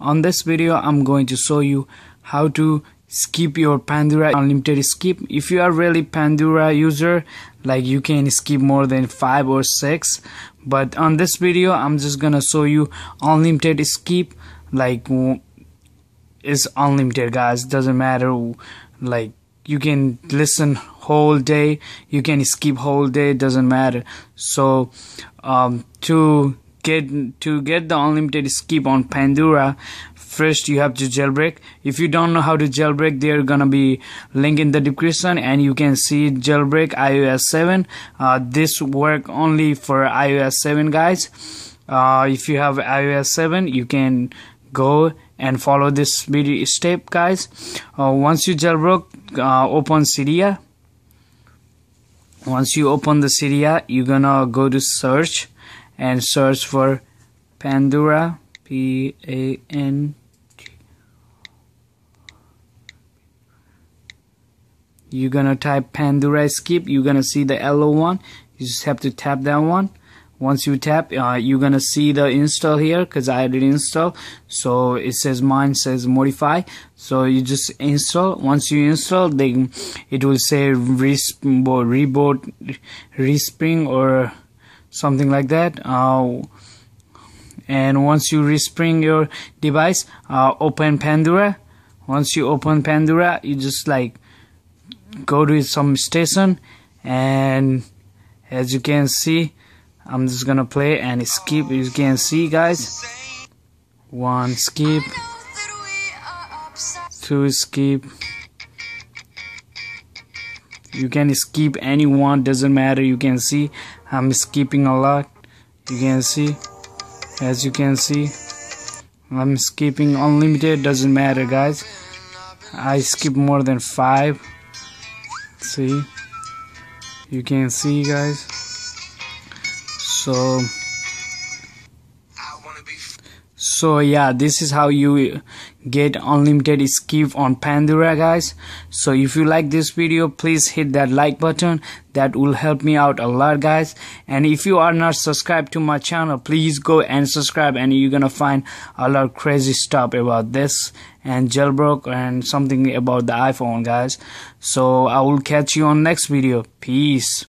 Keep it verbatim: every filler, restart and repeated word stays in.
On this video I'm going to show you how to skip your Pandora unlimited skip. If you are really Pandora user, like you can skip more than five or six, but on this video I'm just gonna show you unlimited skip, like it's unlimited guys, doesn't matter, like you can listen whole day, you can skip whole day, doesn't matter. So um, to get to get the unlimited skip on Pandora, first you have to jailbreak. If you don't know how to jailbreak, there gonna be link in the description and you can see jailbreak i O S seven. Uh, this work only for i O S seven guys. Uh, if you have i O S seven, you can go and follow this video step guys. Uh, once you jailbreak, uh, open Cydia. Once you open the Cydia, you're gonna go to search and search for Pandora, P A N D O R A. You're gonna type Pandora skip, you're gonna see the yellow one, you just have to tap that one. Once you tap, uh, you're gonna see the install here, because I did install, so it says mine says modify, so you just install. Once you install, then it will say reboot, respring or something like that. Uh, and once you respring your device, uh, open Pandora. Once you open Pandora, you just like go to some station, and as you can see, I'm just gonna play and skip. You can see guys, one skip, two skip, you can skip anyone, doesn't matter. You can see I'm skipping a lot, you can see, as you can see I'm skipping unlimited, doesn't matter guys. I skip more than five. See, you can see guys. So so yeah, this is how you get unlimited skip on Pandora guys. So if you like this video, please hit that like button, that will help me out a lot guys. And if you are not subscribed to my channel, please go and subscribe, and you're gonna find a lot of crazy stuff about this and jailbreak and something about the iPhone guys. So I will catch you on next video. Peace.